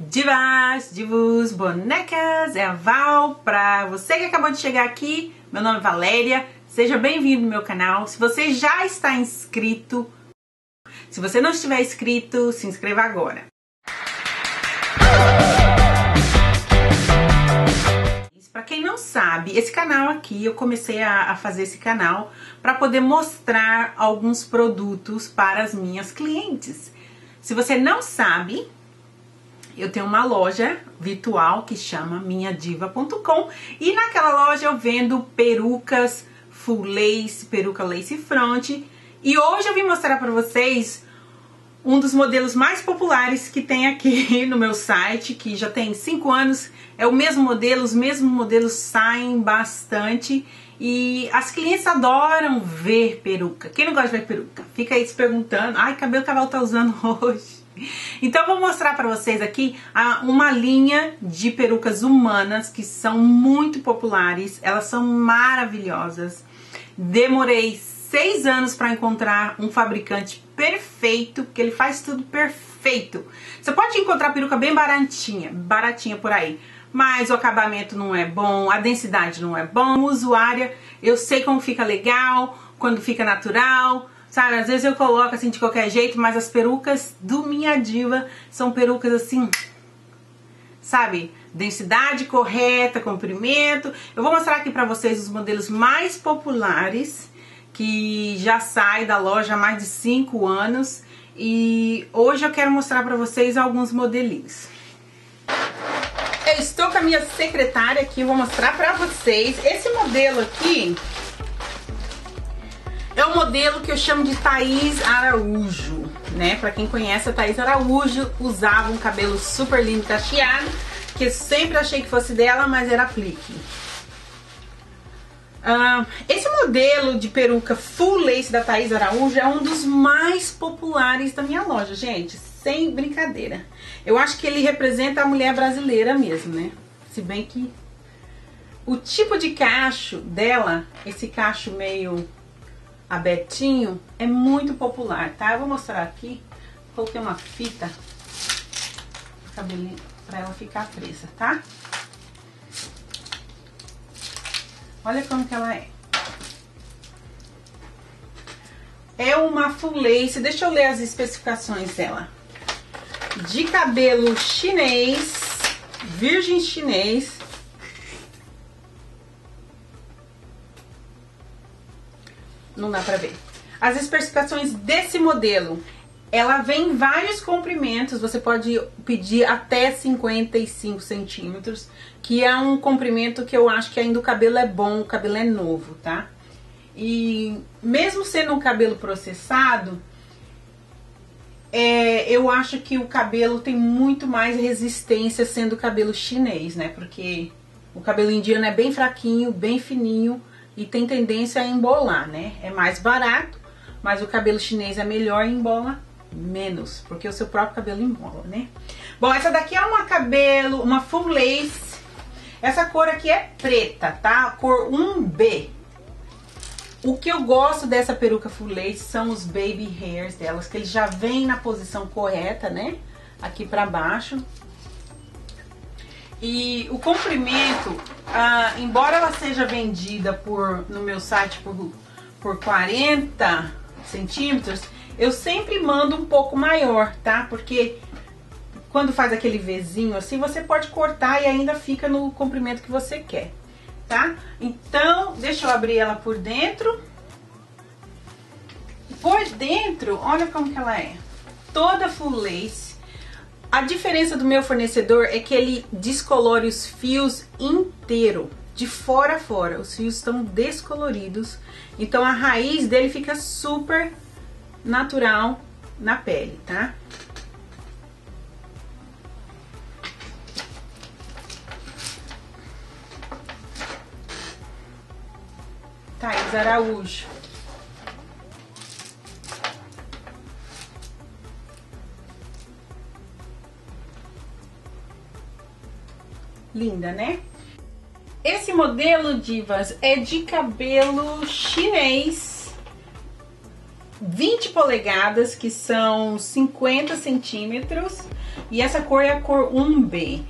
Divas, divos, bonecas, é a Val. Pra você que acabou de chegar aqui, meu nome é Valéria, seja bem-vindo no meu canal. Se você já está inscrito, se você não estiver inscrito, se inscreva agora. Pra quem não sabe, esse canal aqui, eu comecei a fazer esse canal para poder mostrar alguns produtos para as minhas clientes. Se você não sabe, eu tenho uma loja virtual que chama minhadiva.com e naquela loja eu vendo perucas full lace, peruca lace front, e hoje eu vim mostrar para vocês um dos modelos mais populares que tem aqui no meu site, que já tem 5 anos, é o mesmo modelo, os mesmos modelos saem bastante e as clientes adoram ver peruca. Quem não gosta de ver peruca? Fica aí se perguntando, ai, cabelo que a Val tá usando hoje. Então eu vou mostrar pra vocês aqui uma linha de perucas humanas que são muito populares, elas são maravilhosas. Demorei 6 anos para encontrar um fabricante perfeito, porque ele faz tudo perfeito. Você pode encontrar peruca bem baratinha por aí, mas o acabamento não é bom, a densidade não é bom, usuária, eu sei como fica legal, quando fica natural, sabe? Às vezes eu coloco assim de qualquer jeito, mas as perucas do Minha Diva são perucas assim, sabe? Densidade correta, comprimento. Eu vou mostrar aqui pra vocês os modelos mais populares que já sai da loja há mais de 5 anos, e hoje eu quero mostrar para vocês alguns modelinhos. Eu estou com a minha secretária aqui, vou mostrar para vocês. Esse modelo aqui é um modelo que eu chamo de Thaís Araújo, né? Para quem conhece, a Thaís Araújo usava um cabelo super lindo cacheado, que eu sempre achei que fosse dela, mas era aplique. Esse modelo de peruca full lace da Thaís Araújo é um dos mais populares da minha loja, gente, sem brincadeira. Eu acho que ele representa a mulher brasileira mesmo, né? Se bem que o tipo de cacho dela, esse cacho meio a Bettinho, é muito popular, tá? Eu vou mostrar aqui, coloquei uma fita no cabelinho pra ela ficar presa, tá? Olha como que ela é. É uma full lace. Deixa eu ler as especificações dela. De cabelo chinês, virgem chinês. Não dá pra ver. As especificações desse modelo. Ela vem em vários comprimentos, você pode pedir até 55 centímetros, que é um comprimento que eu acho que ainda o cabelo é bom, o cabelo é novo, tá? E mesmo sendo um cabelo processado, eu acho que o cabelo tem muito mais resistência sendo cabelo chinês, né? Porque o cabelo indiano é bem fraquinho, bem fininho e tem tendência a embolar, né? É mais barato, mas o cabelo chinês é melhor e embola menos, porque o seu próprio cabelo embola, né? Bom, essa daqui é uma full lace. Essa cor aqui é preta, tá? Cor 1B. O que eu gosto dessa peruca full lace são os baby hairs delas, que eles já vêm na posição correta, né? Aqui pra baixo. E o comprimento, embora ela seja vendida no meu site por 40 centímetros, eu sempre mando um pouco maior, tá? Porque quando faz aquele Vzinho assim, você pode cortar e ainda fica no comprimento que você quer, tá? Então, deixa eu abrir ela por dentro. Por dentro, olha como que ela é. Toda full lace. A diferença do meu fornecedor é que ele descolore os fios inteiro, de fora a fora. Os fios estão descoloridos, então a raiz dele fica super natural na pele, tá? Thaís Araújo. Linda, né? Esse modelo, divas, é de cabelo chinês. 20 polegadas, que são 50 centímetros, E essa cor é a cor 1B.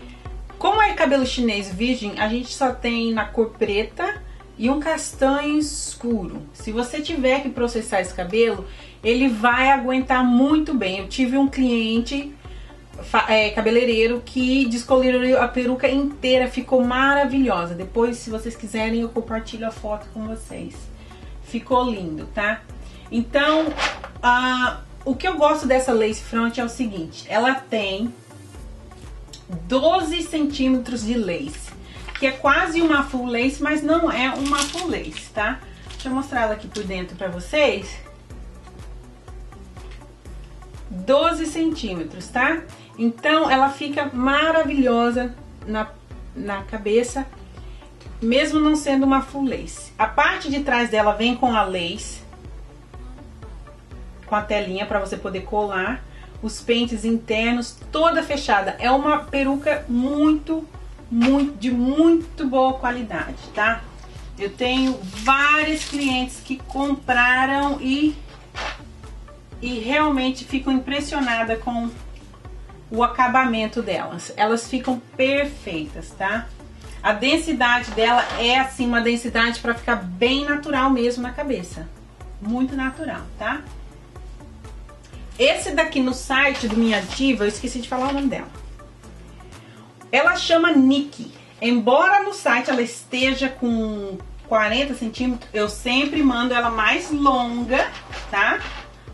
Como é cabelo chinês virgem, a gente só tem na cor preta e um castanho escuro. Se você tiver que processar esse cabelo, ele vai aguentar muito bem. Eu tive um cliente cabeleireiro que descoloriu a peruca inteira, ficou maravilhosa. Depois, se vocês quiserem, eu compartilho a foto com vocês. Ficou lindo, tá? Então, o que eu gosto dessa lace front é o seguinte: ela tem 12 centímetros de lace, que é quase uma full lace, mas não é uma full lace, tá? Deixa eu mostrar ela aqui por dentro pra vocês. 12 centímetros, tá? Então ela fica maravilhosa na cabeça, mesmo não sendo uma full lace. A parte de trás dela vem com a lace, com a telinha pra você poder colar, os pentes internos, toda fechada. É uma peruca de muito boa qualidade, tá? Eu tenho vários clientes que compraram e realmente ficam impressionadas com o acabamento delas. Elas ficam perfeitas, tá? A densidade dela é assim, uma densidade para ficar bem natural mesmo na cabeça. Muito natural, tá? Esse daqui no site do Minha Diva, eu esqueci de falar o nome dela. Ela chama Nikki. Embora no site ela esteja com 40 centímetros, eu sempre mando ela mais longa, tá?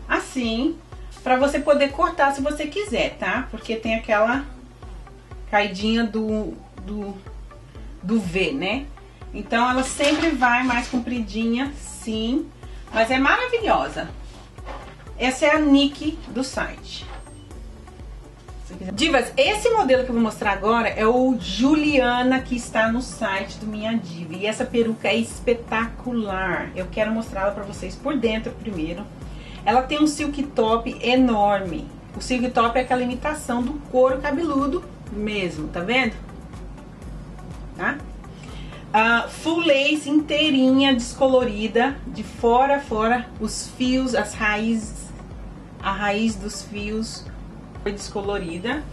Assim, pra você poder cortar se você quiser, tá? Porque tem aquela caidinha do V, né? Então ela sempre vai mais compridinha, sim. Mas é maravilhosa. Essa é a Nikki do site. Divas, esse modelo que eu vou mostrar agora é o Juliana, que está no site do Minha Diva. E essa peruca é espetacular. Eu quero mostrá-la pra vocês por dentro primeiro. Ela tem um silk top enorme. O silk top é aquela imitação do couro cabeludo mesmo, tá vendo? Tá? Full lace inteirinha, descolorida, de fora a fora, os fios, as raízes, a raiz dos fios foi descolorida,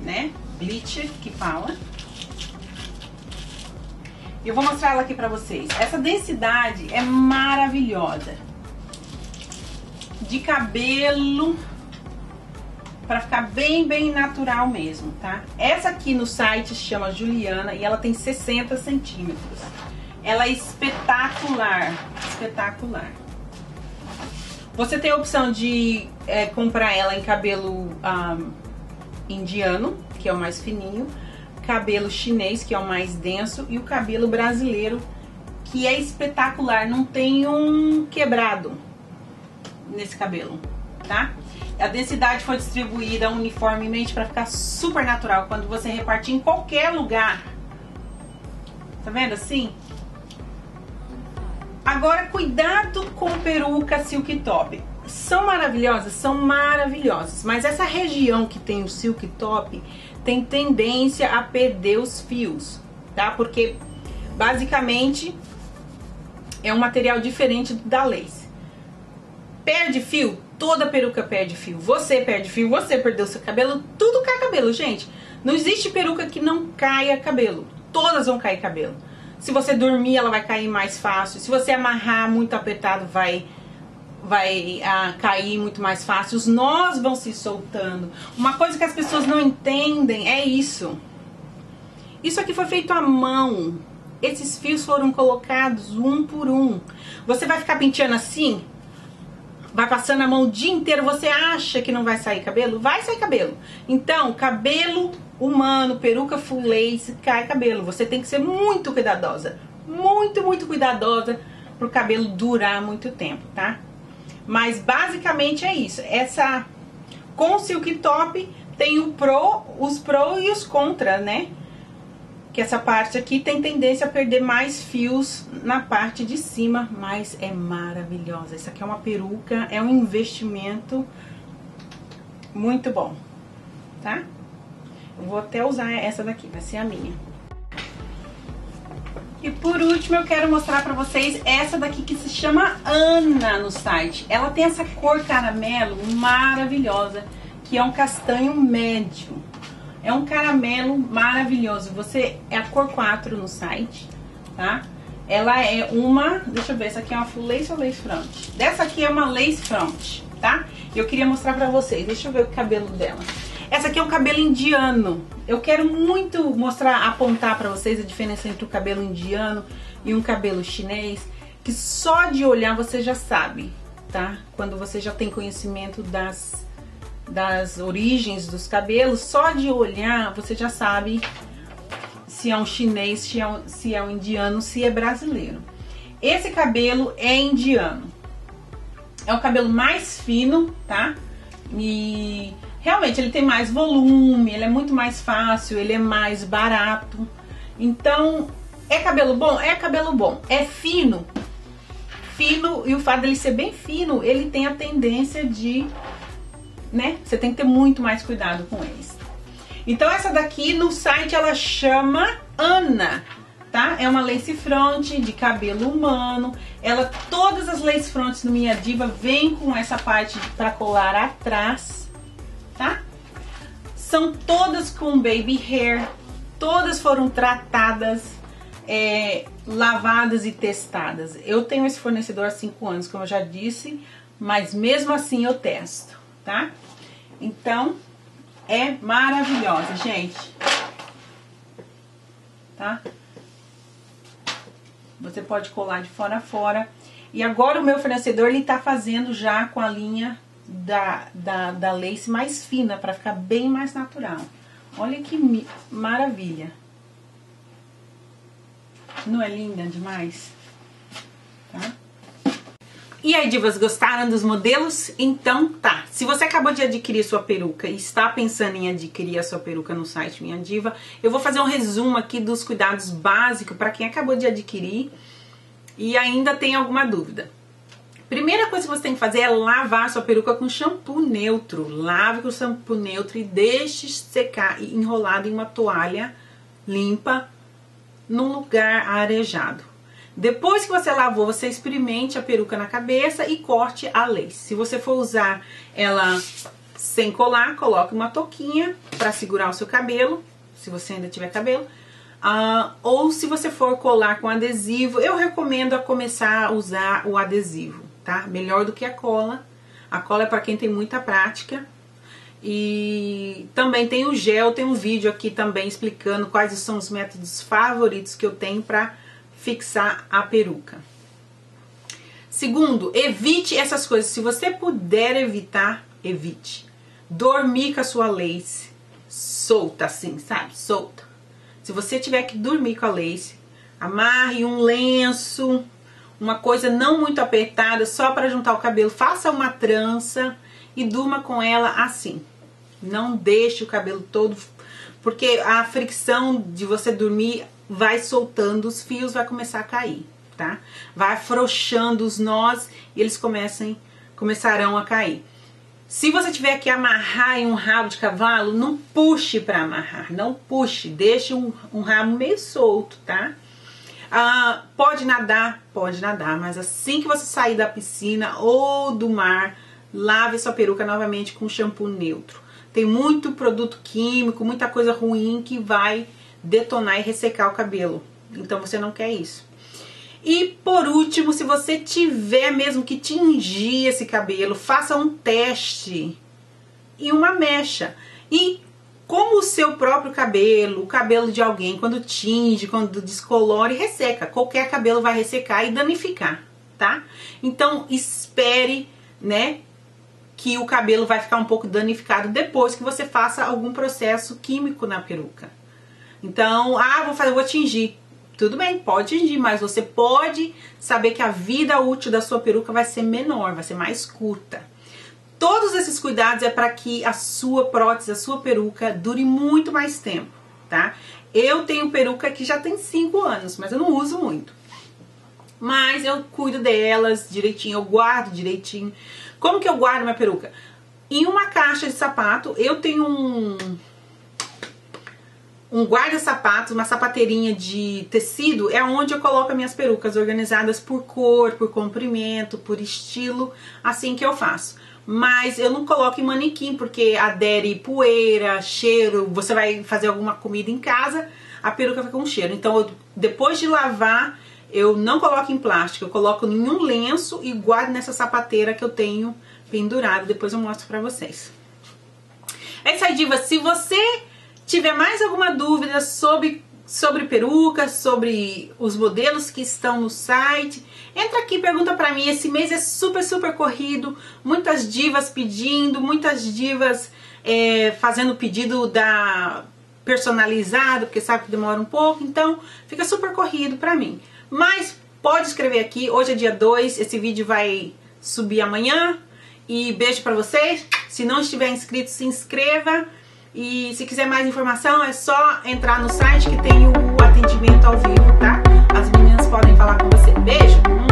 né? Bleach que fala. Eu vou mostrar ela aqui pra vocês. Essa densidade é maravilhosa. De cabelo, pra ficar bem, bem natural mesmo, tá? Essa aqui no site chama Juliana e ela tem 60 centímetros. Ela é espetacular, espetacular. Você tem a opção de comprar ela em cabelo indiano, que é o mais fininho, cabelo chinês, que é o mais denso, e o cabelo brasileiro, que é espetacular, não tem um quebrado nesse cabelo, tá? A densidade foi distribuída uniformemente para ficar super natural quando você repartir em qualquer lugar. Tá vendo assim? Agora, cuidado com peruca silk top. São maravilhosas, mas essa região que tem o silk top tem tendência a perder os fios, tá? Porque basicamente é um material diferente da lace. Perde fio? Toda peruca perde fio. Você perde fio, você perdeu seu cabelo, tudo cai cabelo, gente. Não existe peruca que não caia cabelo. Todas vão cair cabelo. Se você dormir, ela vai cair mais fácil. Se você amarrar muito apertado, vai cair muito mais fácil. Os nós vão se soltando. Uma coisa que as pessoas não entendem é isso. Isso aqui foi feito à mão. Esses fios foram colocados um por um. Você vai ficar penteando assim? Vai passando a mão o dia inteiro, você acha que não vai sair cabelo? Vai sair cabelo. Então, cabelo humano, peruca full lace, cai cabelo. Você tem que ser muito cuidadosa. Muito, muito cuidadosa pro cabelo durar muito tempo, tá? Mas basicamente é isso. Essa com silk top tem o pro, os pró e os contra, né? Que essa parte aqui tem tendência a perder mais fios na parte de cima, mas é maravilhosa. Isso aqui é uma peruca, é um investimento muito bom, tá? Eu vou até usar essa daqui, vai ser a minha. E por último eu quero mostrar pra vocês essa daqui que se chama Ana no site. Ela tem essa cor caramelo maravilhosa, que é um castanho médio. É um caramelo maravilhoso. Você é a cor 4 no site, tá? Ela é uma... Deixa eu ver, essa aqui é uma full lace ou lace front? Dessa aqui é uma lace front, tá? Eu queria mostrar pra vocês. Deixa eu ver o cabelo dela. Essa aqui é um cabelo indiano. Eu quero muito mostrar, apontar pra vocês a diferença entre o cabelo indiano e um cabelo chinês, que só de olhar você já sabe, tá? Quando você já tem conhecimento das origens dos cabelos, só de olhar você já sabe se é um chinês, se é um indiano, se é brasileiro. Esse cabelo é indiano. É o cabelo mais fino, tá? E realmente ele tem mais volume, ele é muito mais fácil, ele é mais barato. Então, é cabelo bom? É cabelo bom. É fino? Fino, e o fato dele ser bem fino, ele tem a tendência de... né? Você tem que ter muito mais cuidado com eles. Então essa daqui no site ela chama Ana, tá? É uma lace front de cabelo humano. Ela, todas as lace fronts do Minha Diva vêm com essa parte para colar atrás, tá? São todas com baby hair, todas foram tratadas, lavadas e testadas. Eu tenho esse fornecedor há 5 anos, como eu já disse, mas mesmo assim eu testo, tá? Então é maravilhosa, gente, tá? Você pode colar de fora a fora. E agora o meu fornecedor, ele tá fazendo já com a linha da lace mais fina, pra ficar bem mais natural. Olha que maravilha. Não é linda demais? Tá? E aí, divas, gostaram dos modelos? Então tá, se você acabou de adquirir sua peruca e está pensando em adquirir a sua peruca no site Minha Diva, eu vou fazer um resumo aqui dos cuidados básicos para quem acabou de adquirir e ainda tem alguma dúvida. Primeira coisa que você tem que fazer é lavar a sua peruca com shampoo neutro. Lave com shampoo neutro e deixe secar enrolado em uma toalha limpa num lugar arejado. Depois que você lavou, você experimente a peruca na cabeça e corte a lace. Se você for usar ela sem colar, coloque uma touquinha para segurar o seu cabelo, se você ainda tiver cabelo. Ou se você for colar com adesivo, eu recomendo começar a usar o adesivo, tá? Melhor do que a cola. A cola é para quem tem muita prática. E também tem o gel, tem um vídeo aqui também explicando quais são os métodos favoritos que eu tenho para fixar a peruca. Segundo, evite essas coisas. Se você puder evitar, evite. Dormir com a sua lace solta assim, sabe? Solta. Se você tiver que dormir com a lace, amarre um lenço, uma coisa não muito apertada, só para juntar o cabelo. Faça uma trança e durma com ela assim. Não deixe o cabelo todo, porque a fricção de você dormir vai soltando os fios, vai começar a cair, tá? Vai afrouxando os nós e eles começarão a cair. Se você tiver que amarrar em um rabo de cavalo, não puxe para amarrar, não puxe, deixe um rabo meio solto, tá? Pode nadar, mas assim que você sair da piscina ou do mar, lave sua peruca novamente com shampoo neutro. Tem muito produto químico, muita coisa ruim que vai detonar e ressecar o cabelo. Então você não quer isso. E por último, se você tiver mesmo que tingir esse cabelo, faça um teste e uma mecha. E como o seu próprio cabelo, o cabelo de alguém, quando tinge, quando descolore, resseca. Qualquer cabelo vai ressecar e danificar, tá? Então espere, né, que o cabelo vai ficar um pouco danificado depois que você faça algum processo químico na peruca. Então, vou tingir. Tudo bem, pode tingir, mas você pode saber que a vida útil da sua peruca vai ser menor, vai ser mais curta. Todos esses cuidados é para que a sua prótese, a sua peruca dure muito mais tempo, tá? Eu tenho peruca que já tem 5 anos, mas eu não uso muito. Mas eu cuido delas direitinho, eu guardo direitinho. Como que eu guardo minha peruca? Em uma caixa de sapato, eu tenho um guarda-sapatos, uma sapateirinha de tecido, é onde eu coloco as minhas perucas organizadas por cor, por comprimento, por estilo, assim que eu faço. mas eu não coloco em manequim, porque adere poeira, cheiro, você vai fazer alguma comida em casa, a peruca fica com cheiro. Então, eu, depois de lavar, eu não coloco em plástico, eu coloco em um lenço e guardo nessa sapateira que eu tenho pendurada. Depois eu mostro pra vocês. É isso aí, diva. Se você tiver mais alguma dúvida sobre peruca, sobre os modelos que estão no site, entra aqui e pergunta pra mim. Esse mês é super, super corrido, muitas divas pedindo, muitas divas fazendo pedido da personalizado, porque sabe que demora um pouco, então fica super corrido pra mim. Mas pode escrever aqui, hoje é dia 2, esse vídeo vai subir amanhã, e beijo pra vocês. Se não estiver inscrito, se inscreva. E se quiser mais informação, é só entrar no site que tem o atendimento ao vivo, tá? As meninas podem falar com você. Beijo!